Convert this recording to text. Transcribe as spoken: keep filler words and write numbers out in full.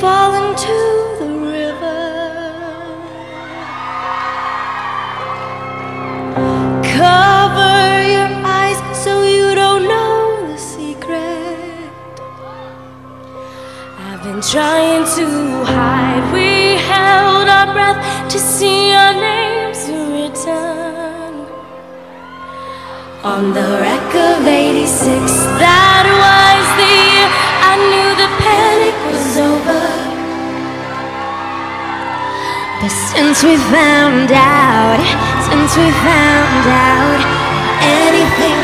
fall into the river. Cover your eyes so you don't know the secret I've been trying to hide. We held our breath to see our names written on the wreck of eighty-six. That was the year I knew the panic was over. But since we found out, since we found out, anything